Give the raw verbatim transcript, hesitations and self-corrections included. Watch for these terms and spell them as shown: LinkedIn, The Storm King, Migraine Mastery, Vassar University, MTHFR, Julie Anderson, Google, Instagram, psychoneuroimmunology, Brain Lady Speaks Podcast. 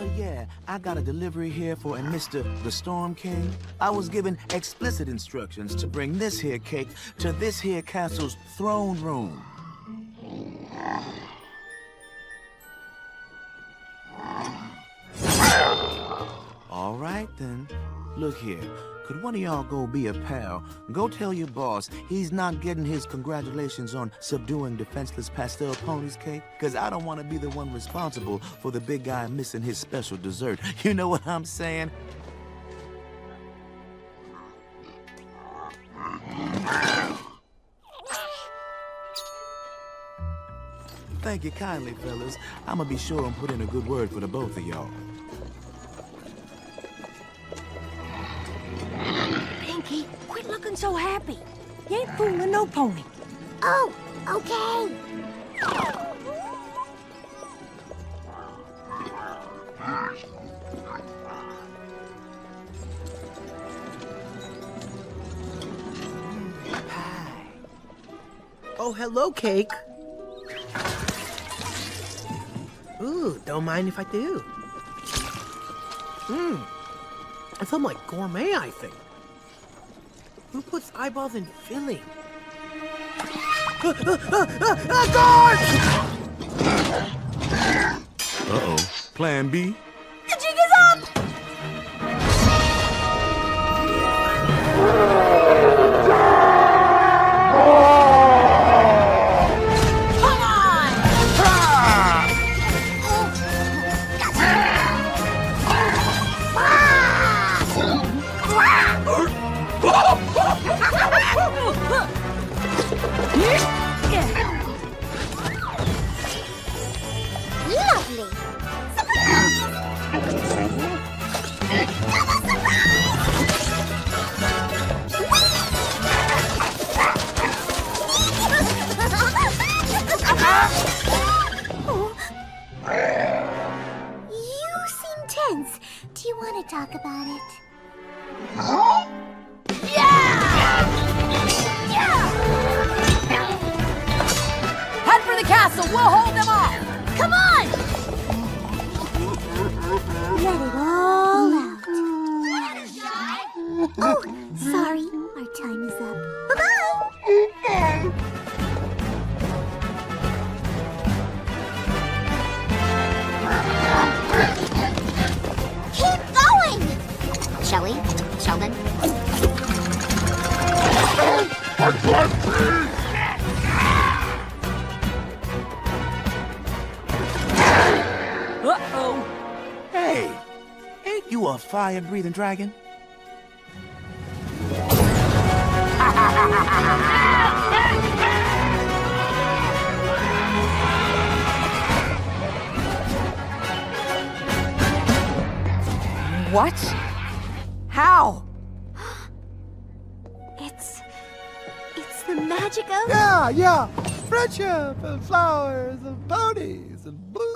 Uh, yeah, I got a delivery here for a Mister The Storm King. I was given explicit instructions to bring this here cake to this here castle's throne room. All right, then. Look here. Could one of y'all go be a pal? Go tell your boss he's not getting his congratulations on subduing defenseless pastel ponies cake, because I don't want to be the one responsible for the big guy missing his special dessert. You know what I'm saying? Thank you kindly, fellas. I'm gonna be sure and put in a good word for the both of y'all. Pinky, quit looking so happy. You ain't fooling no pony. Oh, okay. Hi. Oh, hello, Cake. Ooh, don't mind if I do. Mmm. It's something like gourmet, I think. Who puts eyeballs in filling? Uh, uh, uh, uh, uh, guard! Uh-oh. Plan B? The jig is up! Come on! Ah! Ah! Lovely. Surprise! You seem tense. Do you want to talk about it? Huh? Castle, we'll hold them off! Come on! Let it all out. Oh, sorry. Our time is up. Bye-bye! Keep going! Shelly, Sheldon. I Hey, ain't you a fire-breathing dragon? What? How? It's... it's the magic of... Yeah, yeah. Friendship and flowers and ponies and blue.